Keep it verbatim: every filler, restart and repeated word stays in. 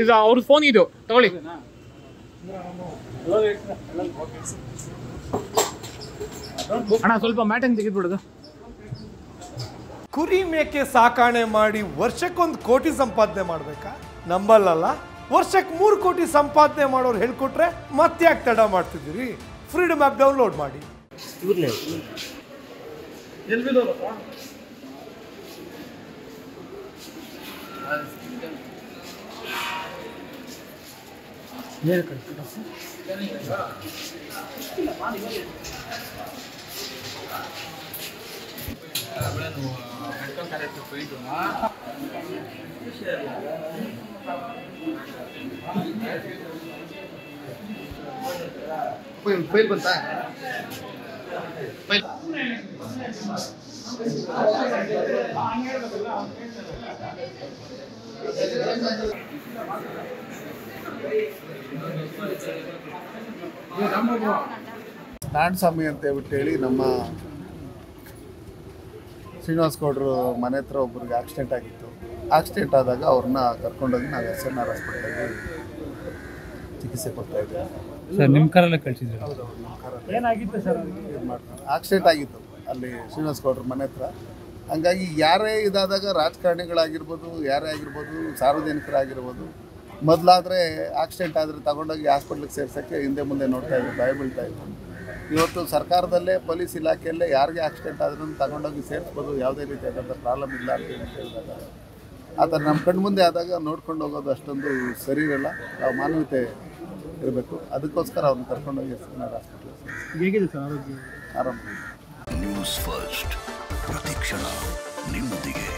ಇದು ಅವ್ರ ಫೋನ್ ಇದು ತಗೊಳ್ಳಿ. ಅಣ್ಣ ಸ್ವಲ್ಪ ಮ್ಯಾಟನ್ ತೆಗೆದ್ಬಿಡೋದು. ಕುರಿ ಮೇಕೆ ಸಾಕಾಣೆ ಮಾಡಿ ವರ್ಷಕ್ಕೊಂದು ಕೋಟಿ ಸಂಪಾದನೆ ಮಾಡಬೇಕಾ? ನಂಬಲ್ಲಲ್ಲ. ವರ್ಷಕ್ಕೆ ಮೂರು ಕೋಟಿ ಸಂಪಾದನೆ ಮಾಡೋರು ಹೇಳ್ಕೊಟ್ರೆ ಮತ್ತೆ ಯಾಕೆ ತಡ ಮಾಡ್ತಿದ್ದೀರಿ? ಫ್ರೀಡಮ್ ಆ್ಯಪ್ ಡೌನ್ಲೋಡ್ ಮಾಡಿ. Fail बनता है. ನಾಡ್ ಸ್ವಾಮಿ ಅಂತ ಹೇಳ್ಬಿಟ್ಟು ಹೇಳಿ ನಮ್ಮ ಶ್ರೀನಿವಾಸ್ ಗೌಡರು ಮನೆ ಹತ್ರ ಒಬ್ರಿಗೆ ಆಕ್ಸಿಡೆಂಟ್ ಆಗಿತ್ತು. ಆಕ್ಸಿಡೆಂಟ್ ಆದಾಗ ಅವ್ರನ್ನ ಕರ್ಕೊಂಡೋಗಿ ನಾವು ಎಸ್ ಎನ್ ಆರ್ ಹಾಸ್ಪಿಟಲ್ಗೆ ಚಿಕಿತ್ಸೆ ಕೊಡ್ತಾ ಇದ್ದೀವಿ. ಆಕ್ಸಿಡೆಂಟ್ ಆಗಿತ್ತು ಅಲ್ಲಿ ಶ್ರೀನಿವಾಸ್ ಗೌಡರ ಮನೆ ಹತ್ರ. ಹಂಗಾಗಿ ಯಾರೇ ಇದಾದಾಗ ರಾಜಕಾರಣಿಗಳಾಗಿರ್ಬೋದು, ಯಾರೇ ಆಗಿರ್ಬೋದು, ಸಾರ್ವಜನಿಕರಾಗಿರ್ಬೋದು, ಮೊದಲಾದರೆ ಆಕ್ಸಿಡೆಂಟ್ ಆದರೆ ತಗೊಂಡೋಗಿ ಹಾಸ್ಪಿಟ್ಲಿಗೆ ಸೇರ್ಸೋಕ್ಕೆ ಹಿಂದೆ ಮುಂದೆ ನೋಡ್ತಾ ಇದ್ರು, ಭಯ ಬೀಳ್ತಾ ಇದ್ರು. ಇವತ್ತು ಸರ್ಕಾರದಲ್ಲೇ ಪೊಲೀಸ್ ಇಲಾಖೆಯಲ್ಲೇ ಯಾರಿಗೆ ಆಕ್ಸಿಡೆಂಟ್ ಆದ್ರೂ ತಗೊಂಡೋಗಿ ಸೇರಿಸ್ಬೋದು, ಯಾವುದೇ ರೀತಿಯಾದಂಥ ಪ್ರಾಬ್ಲಮ್ ಇಲ್ಲ ಅಂತ ಹೇಳಿದಾಗ ಆ ಥರ ನಮ್ಮ ಕಣ್ಮುಂದೆ ಆದಾಗ ನೋಡ್ಕೊಂಡು ಹೋಗೋದು ಅಷ್ಟೊಂದು ಸರಿ ಇರಲ್ಲ. ನಾವು ಮಾನವೀಯತೆ ಇರಬೇಕು, ಅದಕ್ಕೋಸ್ಕರ ಅವ್ರನ್ನ ಕರ್ಕೊಂಡೋಗಿ ಆರಾಮ. ನ್ಯೂಸ್ ಫಸ್ಟ್ ಪ್ರತಿಕ್ಷಣ ನಿಮ್ಮೊಂದಿಗೆ.